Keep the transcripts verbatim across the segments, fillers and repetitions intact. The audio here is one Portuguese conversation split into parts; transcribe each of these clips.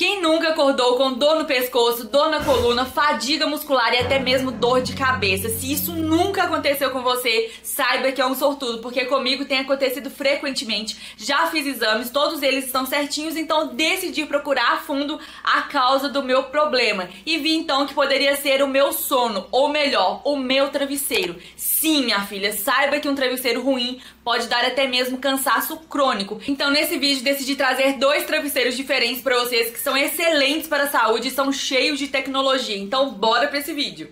Quem nunca acordou com dor no pescoço, dor na coluna, fadiga muscular e até mesmo dor de cabeça? Se isso nunca aconteceu com você, saiba que é um sortudo, porque comigo tem acontecido frequentemente. Já fiz exames, todos eles estão certinhos, então decidi procurar a fundo a causa do meu problema. E vi então que poderia ser o meu sono, ou melhor, o meu travesseiro. Sim, minha filha, saiba que um travesseiro ruim pode dar até mesmo cansaço crônico. Então nesse vídeo decidi trazer dois travesseiros diferentes pra vocês que são São excelentes para a saúde e são cheios de tecnologia. Então bora para esse vídeo.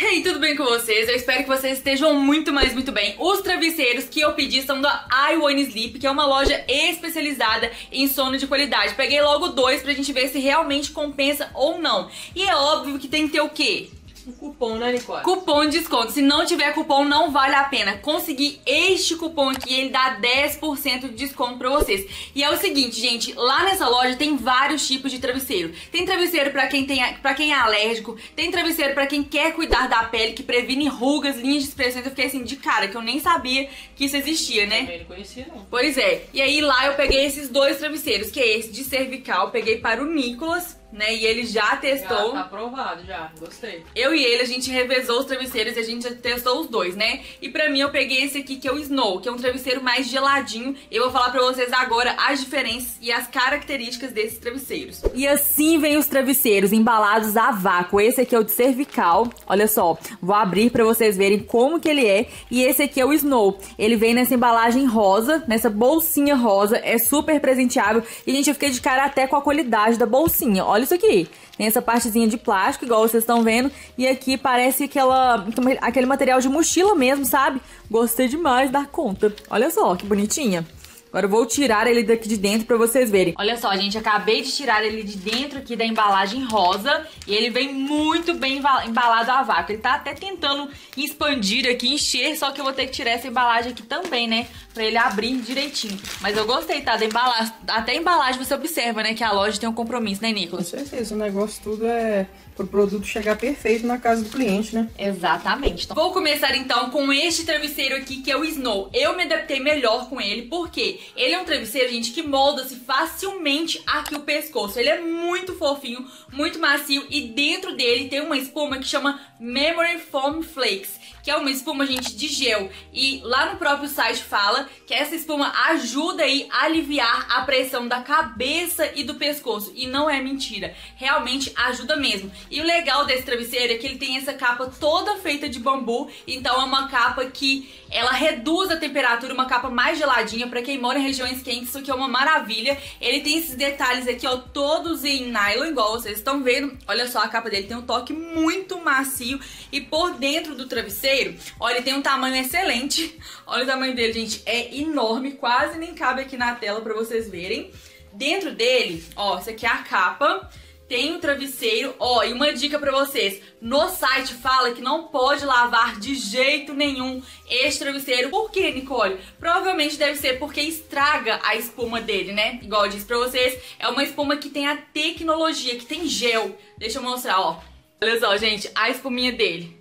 Hey, tudo bem com vocês? Eu espero que vocês estejam muito, mas muito bem. Os travesseiros que eu pedi são da I Wanna Sleep, que é uma loja especializada em sono de qualidade. Peguei logo dois pra gente ver se realmente compensa ou não. E é óbvio que tem que ter o quê? Um cupom, né, Nicole? Cupom de desconto. Se não tiver cupom, não vale a pena. Consegui este cupom aqui, ele dá dez por cento de desconto pra vocês. E é o seguinte, gente, lá nessa loja tem vários tipos de travesseiro. Tem travesseiro pra quem, tem, pra quem é alérgico, tem travesseiro pra quem quer cuidar da pele, que previne rugas, linhas de expressões. Eu fiquei assim, de cara, que eu nem sabia que isso existia, né? Eu não conhecia, não. Pois é. E aí lá eu peguei esses dois travesseiros, que é esse de cervical, peguei para o Nicolas, né, e ele já testou. Já tá aprovado, já, gostei. Eu e ele, a gente revezou os travesseiros e a gente já testou os dois, né? E pra mim eu peguei esse aqui, que é o Snow, que é um travesseiro mais geladinho. Eu vou falar pra vocês agora as diferenças e as características desses travesseiros. E assim vem os travesseiros embalados a vácuo. Esse aqui é o de cervical, olha só, vou abrir pra vocês verem como que ele é. E esse aqui é o Snow, ele vem nessa embalagem rosa, nessa bolsinha rosa, é super presenteável. E gente, eu fiquei de cara até com a qualidade da bolsinha, olha. Olha isso aqui, tem essa partezinha de plástico, igual vocês estão vendo, e aqui parece aquela, aquele material de mochila mesmo, sabe? Gostei demais da conta, olha só que bonitinha. Agora eu vou tirar ele daqui de dentro pra vocês verem. Olha só, gente, acabei de tirar ele de dentro aqui da embalagem rosa. E ele vem muito bem embalado a vácuo. Ele tá até tentando expandir aqui, encher. Só que eu vou ter que tirar essa embalagem aqui também, né? Pra ele abrir direitinho. Mas eu gostei, tá? Da embalagem. Até a embalagem você observa, né? Que a loja tem um compromisso, né, Nicolas? Com certeza, o negócio tudo é pro produto chegar perfeito na casa do cliente, né? Exatamente. Então, vou começar então com este travesseiro aqui, que é o Snow. Eu me adaptei melhor com ele, porque ele é um travesseiro, gente, que molda-se facilmente aqui o pescoço. Ele é muito fofinho, muito macio, e dentro dele tem uma espuma que chama Memory Foam Flakes, que é uma espuma, gente, de gel. E lá no próprio site fala que essa espuma ajuda aí a aliviar a pressão da cabeça e do pescoço. E não é mentira, realmente ajuda mesmo. E o legal desse travesseiro é que ele tem essa capa toda feita de bambu. Então é uma capa que ela reduz a temperatura, uma capa mais geladinha. Pra quem mora em regiões quentes, isso aqui é uma maravilha. Ele tem esses detalhes aqui, ó, todos em nylon, igual vocês estão vendo. Olha só, a capa dele tem um toque muito macio. E por dentro do travesseiro, olha, ele tem um tamanho excelente. Olha o tamanho dele, gente, é enorme, quase nem cabe aqui na tela pra vocês verem. Dentro dele, ó, essa aqui é a capa. Tem um travesseiro, ó, e uma dica pra vocês, no site fala que não pode lavar de jeito nenhum este travesseiro. Por que, Nicole? Provavelmente deve ser porque estraga a espuma dele, né? Igual eu disse pra vocês, é uma espuma que tem a tecnologia, que tem gel. Deixa eu mostrar, ó. Olha só, gente, a espuminha dele.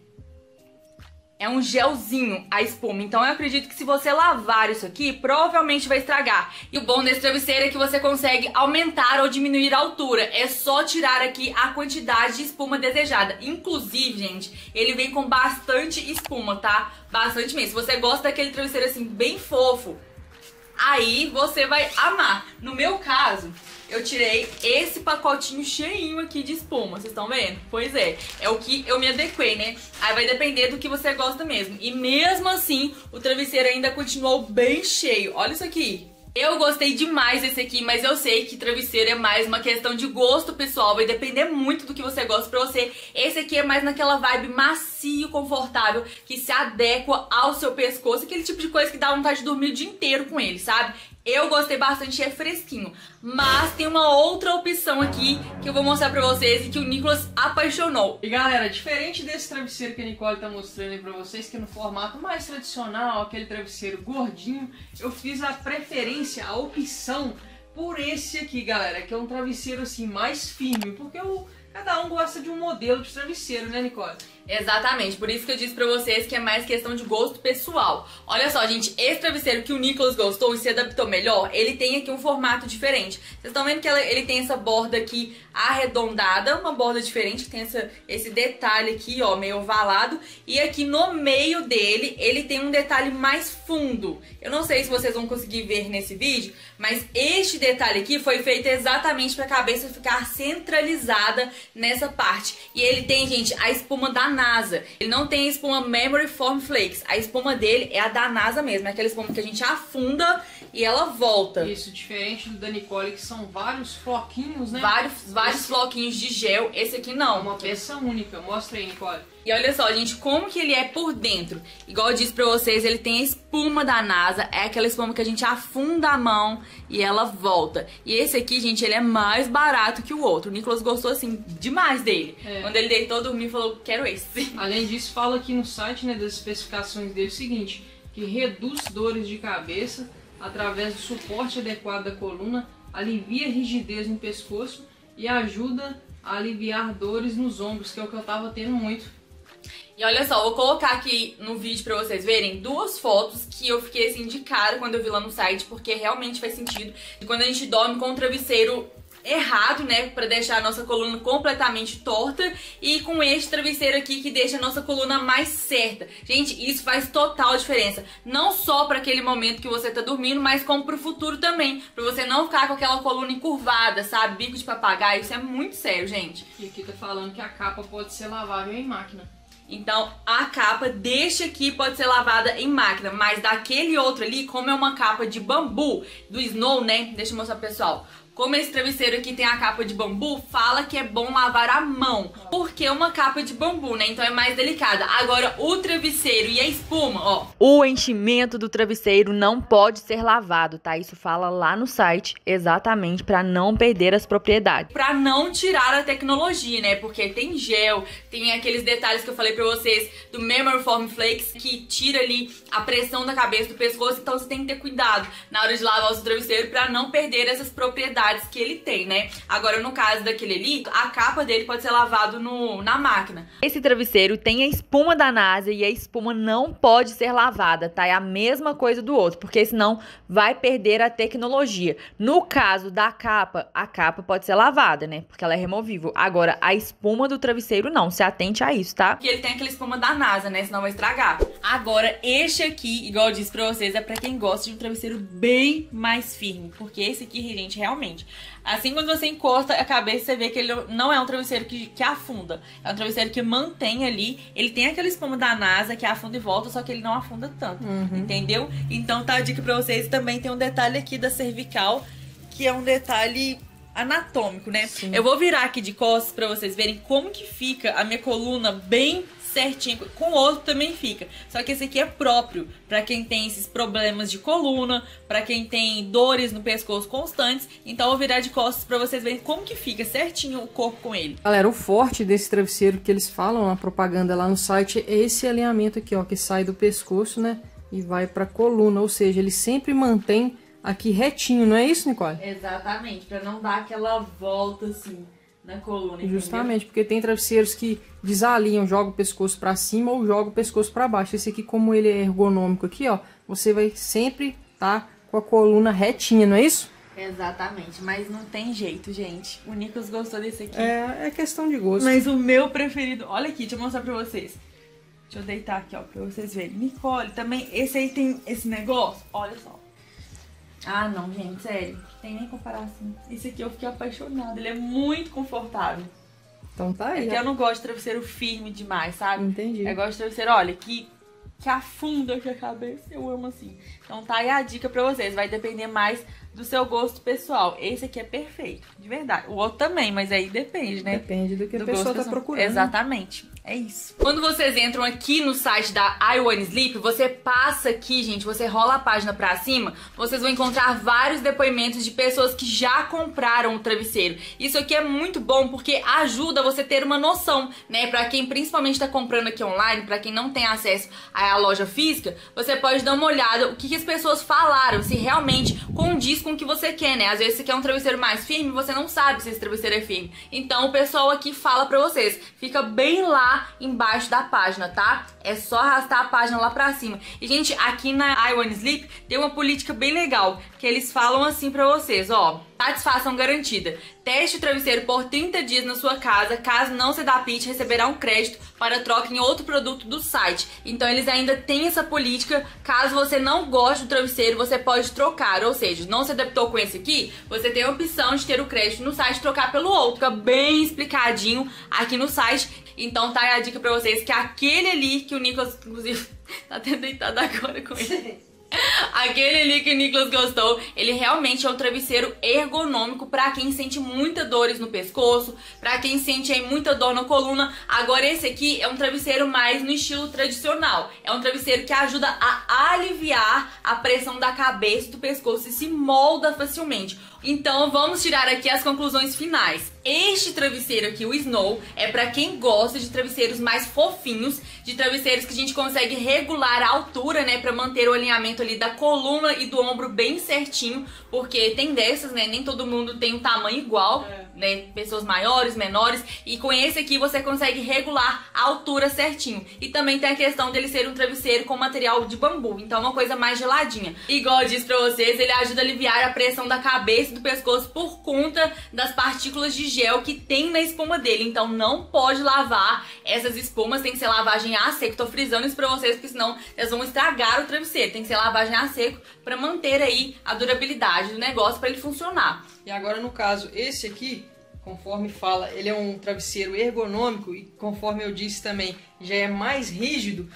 É um gelzinho a espuma, então eu acredito que se você lavar isso aqui, provavelmente vai estragar. E o bom desse travesseiro é que você consegue aumentar ou diminuir a altura. É só tirar aqui a quantidade de espuma desejada. Inclusive, gente, ele vem com bastante espuma, tá? Bastante mesmo. Se você gosta daquele travesseiro assim, bem fofo, aí você vai amar. No meu caso, eu tirei esse pacotinho cheinho aqui de espuma, vocês estão vendo? Pois é, é o que eu me adequei, né? Aí vai depender do que você gosta mesmo. E mesmo assim, o travesseiro ainda continuou bem cheio. Olha isso aqui. Eu gostei demais desse aqui, mas eu sei que travesseiro é mais uma questão de gosto pessoal, vai depender muito do que você gosta pra você. Esse aqui é mais naquela vibe macio, confortável, que se adequa ao seu pescoço, aquele tipo de coisa que dá vontade de dormir o dia inteiro com ele, sabe? Eu gostei bastante, é fresquinho. Mas tem uma outra opção aqui que eu vou mostrar pra vocês e que o Nicolas apaixonou. E galera, diferente desse travesseiro que a Nicole tá mostrando aí pra vocês, que é no formato mais tradicional, aquele travesseiro gordinho, eu fiz a preferência, a opção por esse aqui, galera, que é um travesseiro assim mais firme, porque eu, cada um gosta de um modelo de travesseiro, né, Nicole? Exatamente, por isso que eu disse pra vocês que é mais questão de gosto pessoal. Olha só, gente, esse travesseiro que o Nicolas gostou e se adaptou melhor, ele tem aqui um formato diferente. Vocês estão vendo que ela, ele tem essa borda aqui arredondada, uma borda diferente, que tem essa, esse detalhe aqui, ó, meio ovalado. E aqui no meio dele, ele tem um detalhe mais fundo. Eu não sei se vocês vão conseguir ver nesse vídeo, mas este detalhe aqui foi feito exatamente pra cabeça ficar centralizada nessa parte. E ele tem, gente, a espuma da NASA. Ele não tem a espuma Memory Foam Flakes. A espuma dele é a da NASA mesmo. É aquela espuma que a gente afunda e ela volta. Isso, diferente do da Nicole, que são vários floquinhos, né? Vários, vários Esse... floquinhos de gel. Esse aqui não. É uma peça única. Mostra aí, Nicole. E olha só, gente, como que ele é por dentro. Igual eu disse pra vocês, ele tem a espuma da NASA. É aquela espuma que a gente afunda a mão e ela volta. E esse aqui, gente, ele é mais barato que o outro. O Nicolas gostou, assim, demais dele. É. Quando ele deitou, dormiu, falou, quero esse. Além disso, fala aqui no site, né, das especificações dele o seguinte, que reduz dores de cabeça através do suporte adequado da coluna, alivia rigidez no pescoço e ajuda a aliviar dores nos ombros, que é o que eu tava tendo muito. E olha só, vou colocar aqui no vídeo pra vocês verem duas fotos que eu fiquei assim de cara quando eu vi lá no site, porque realmente faz sentido. E quando a gente dorme com o travesseiro errado, né, pra deixar a nossa coluna completamente torta, e com este travesseiro aqui que deixa a nossa coluna mais certa. Gente, isso faz total diferença, não só pra aquele momento que você tá dormindo, mas como pro futuro também, pra você não ficar com aquela coluna encurvada, sabe, bico de papagaio. Isso é muito sério, gente. E aqui tá falando que a capa pode ser lavável em máquina. Então, a capa deste aqui pode ser lavada em máquina, mas daquele outro ali, como é uma capa de bambu, do Snow, né? Deixa eu mostrar pro pessoal. Como esse travesseiro aqui tem a capa de bambu, fala que é bom lavar a mão, porque é uma capa de bambu, né? Então é mais delicada. Agora, o travesseiro e a espuma, ó. O enchimento do travesseiro não pode ser lavado, tá? Isso fala lá no site, exatamente pra não perder as propriedades. Pra não tirar a tecnologia, né? Porque tem gel, tem aqueles detalhes que eu falei pra vocês do Memory Foam Flakes, que tira ali a pressão da cabeça, do pescoço. Então você tem que ter cuidado na hora de lavar o seu travesseiro pra não perder essas propriedades que ele tem, né? Agora, no caso daquele ali, a capa dele pode ser lavado no, na máquina. Esse travesseiro tem a espuma da NASA e a espuma não pode ser lavada, tá? É a mesma coisa do outro, porque senão vai perder a tecnologia. No caso da capa, a capa pode ser lavada, né? Porque ela é removível. Agora, a espuma do travesseiro não. Se atente a isso, tá? Porque ele tem aquela espuma da NASA, né? Senão vai estragar. Agora, este aqui, igual eu disse pra vocês, é pra quem gosta de um travesseiro bem mais firme, porque esse aqui, gente, realmente assim, quando você encosta a cabeça, você vê que ele não é um travesseiro que, que afunda. É um travesseiro que mantém ali. Ele tem aquela espuma da NASA que afunda e volta, só que ele não afunda tanto, uhum. Entendeu? Então tá a dica pra vocês. Também tem um detalhe aqui da cervical, que é um detalhe anatômico, né? Sim. Eu vou virar aqui de costas pra vocês verem como que fica a minha coluna bem certinho, com o outro também fica. Só que esse aqui é próprio pra quem tem esses problemas de coluna, pra quem tem dores no pescoço constantes. Então eu vou virar de costas pra vocês verem como que fica certinho o corpo com ele. Galera, o forte desse travesseiro que eles falam na propaganda lá no site é esse alinhamento aqui, ó, que sai do pescoço, né, e vai pra coluna. Ou seja, ele sempre mantém aqui retinho, não é isso, Nicole? Exatamente, pra não dar aquela volta assim na coluna, justamente, entendeu? Porque tem travesseiros que desalinham, jogam o pescoço pra cima ou jogam o pescoço pra baixo. Esse aqui, como ele é ergonômico aqui, ó, você vai sempre tá com a coluna retinha, não é isso? Exatamente, mas não tem jeito, gente. O Nicolas gostou desse aqui. É, é questão de gosto. Mas o meu preferido, olha aqui, deixa eu mostrar pra vocês. Deixa eu deitar aqui, ó, pra vocês verem. Nicole, também, esse aí tem esse negócio, olha só. Ah, não, gente, sério, não tem nem comparação. Esse aqui eu fiquei apaixonada, ele é muito confortável. Então tá aí. É que eu não gosto de travesseiro firme demais, sabe? Entendi. Eu gosto de travesseiro, olha, que, que afunda aqui a cabeça, eu amo assim. Então tá aí a dica pra vocês, vai depender mais do seu gosto pessoal. Esse aqui é perfeito, de verdade. O outro também, mas aí depende, né? Depende do que do a pessoa tá procurando. Exatamente. É isso. Quando vocês entram aqui no site da I Wanna Sleep, você passa aqui, gente, você rola a página pra cima, vocês vão encontrar vários depoimentos de pessoas que já compraram o travesseiro. Isso aqui é muito bom porque ajuda você a ter uma noção, né? Pra quem principalmente tá comprando aqui online, pra quem não tem acesso à loja física, você pode dar uma olhada o que, que as pessoas falaram, se realmente condiz com o que você quer, né? Às vezes você quer um travesseiro mais firme, você não sabe se esse travesseiro é firme. Então o pessoal aqui fala pra vocês, fica bem lá lá embaixo da página, tá? É só arrastar a página lá pra cima. E, gente, aqui na I Wanna Sleep tem uma política bem legal, que eles falam assim pra vocês, ó. Satisfação garantida. Teste o travesseiro por trinta dias na sua casa. Caso não se adapte, receberá um crédito para troca em outro produto do site. Então eles ainda têm essa política. Caso você não goste do travesseiro, você pode trocar. Ou seja, não se adaptou com esse aqui, você tem a opção de ter o crédito no site e trocar pelo outro. Fica bem explicadinho aqui no site. Então tá aí a dica pra vocês, que aquele ali que o Nicolas, inclusive, tá até deitado agora com ele. Aquele ali que o Nicolas gostou, ele realmente é um travesseiro ergonômico pra quem sente muita dores no pescoço, pra quem sente aí muita dor na coluna. Agora esse aqui é um travesseiro mais no estilo tradicional. É um travesseiro que ajuda a aliviar a pressão da cabeça e do pescoço e se molda facilmente. Então vamos tirar aqui as conclusões finais. Este travesseiro aqui, o Snow, é pra quem gosta de travesseiros mais fofinhos, de travesseiros que a gente consegue regular a altura, né, pra manter o alinhamento ali da coluna e do ombro bem certinho, porque tem dessas, né, nem todo mundo tem um tamanho igual, é. né, pessoas maiores, menores, e com esse aqui você consegue regular a altura certinho. E também tem a questão dele ser um travesseiro com material de bambu, então é uma coisa mais geladinha. Igual eu disse pra vocês, ele ajuda a aliviar a pressão da cabeça e do pescoço por conta das partículas de gel que tem na espuma dele, então não pode lavar essas espumas, tem que ser lavagem a seco. Tô frisando isso pra vocês, porque senão elas vão estragar o travesseiro, tem que ser lavagem a seco pra manter aí a durabilidade do negócio, pra ele funcionar. E agora no caso, esse aqui, conforme fala, ele é um travesseiro ergonômico e conforme eu disse também, já é mais rígido.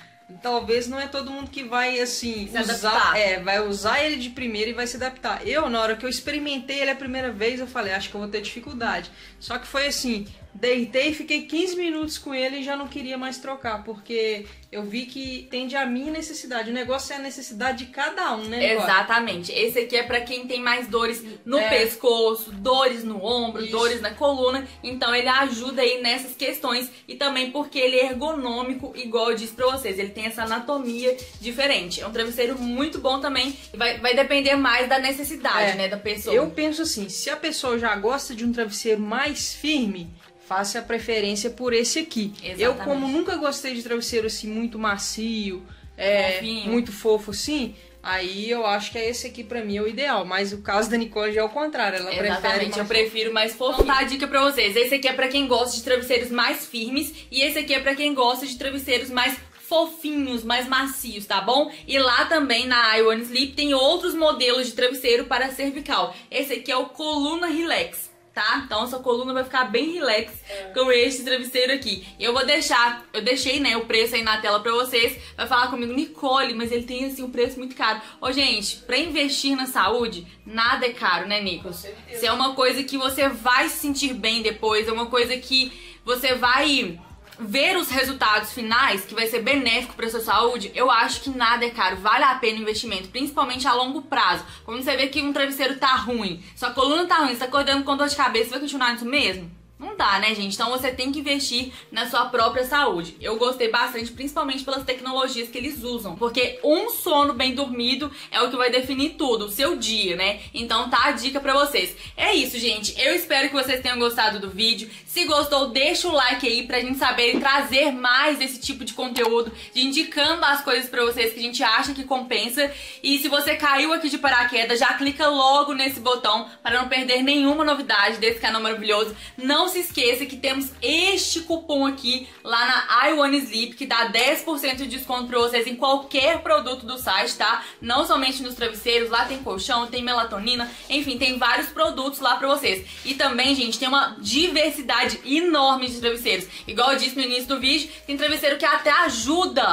Talvez não é todo mundo que vai, assim, se usar, é, vai usar ele de primeira e vai se adaptar. Eu, na hora que eu experimentei ele a primeira vez, eu falei, acho que eu vou ter dificuldade. Só que foi assim, deitei, fiquei quinze minutos com ele e já não queria mais trocar, porque eu vi que tende à minha necessidade. O negócio é a necessidade de cada um, né? Exatamente. Esse aqui é pra quem tem mais dores no é. pescoço, dores no ombro, Isso. dores na coluna. Então ele ajuda aí nessas questões e também porque ele é ergonômico, igual eu disse pra vocês. Ele tem essa anatomia diferente. É um travesseiro muito bom também. Vai, vai depender mais da necessidade, é, né, da pessoa. Eu penso assim, se a pessoa já gosta de um travesseiro mais firme, faça a preferência por esse aqui. Exatamente. Eu, como nunca gostei de travesseiro assim muito macio, é, muito fofo assim, aí eu acho que é esse aqui pra mim é o ideal. Mas o caso da Nicole já é o contrário. Ela Exatamente, prefere mais... eu prefiro mais fofinho. Então tá a dica pra vocês. Esse aqui é pra quem gosta de travesseiros mais firmes e esse aqui é pra quem gosta de travesseiros mais fofinhos, mais macios, tá bom? E lá também na I Wanna Sleep tem outros modelos de travesseiro para cervical. Esse aqui é o Coluna Relax, tá? Então a sua coluna vai ficar bem relax é. com esse travesseiro aqui. Eu vou deixar, eu deixei, né, o preço aí na tela pra vocês. Vai falar comigo, Nicole, mas ele tem, assim, um preço muito caro. Ô, gente, pra investir na saúde, nada é caro, né, Nicolas? Isso é uma coisa que você vai se sentir bem depois, é uma coisa que você vai... ver os resultados finais, que vai ser benéfico para sua saúde. Eu acho que nada é caro, vale a pena o investimento, principalmente a longo prazo. Quando você vê que um travesseiro tá ruim, sua coluna tá ruim, você tá acordando com dor de cabeça, você vai continuar nisso mesmo? Não dá, né, gente? Então você tem que investir na sua própria saúde. Eu gostei bastante, principalmente pelas tecnologias que eles usam, porque um sono bem dormido é o que vai definir tudo, o seu dia, né? Então tá a dica pra vocês. É isso, gente. Eu espero que vocês tenham gostado do vídeo. Se gostou, deixa o like aí pra gente saber trazer mais desse tipo de conteúdo, de indicando as coisas pra vocês que a gente acha que compensa. E se você caiu aqui de paraquedas, já clica logo nesse botão para não perder nenhuma novidade desse canal maravilhoso. Não se esqueça que temos este cupom aqui lá na I Wanna Sleep, que dá dez por cento de desconto pra vocês em qualquer produto do site, tá? Não somente nos travesseiros, lá tem colchão, tem melatonina, enfim, tem vários produtos lá pra vocês. E também, gente, tem uma diversidade enorme de travesseiros. Igual eu disse no início do vídeo, tem travesseiro que até ajuda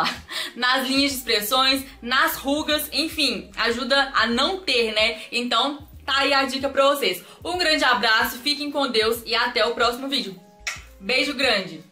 nas linhas de expressões, nas rugas, enfim, ajuda a não ter, né? Então... tá aí a dica pra vocês. Um grande abraço, fiquem com Deus e até o próximo vídeo. Beijo grande!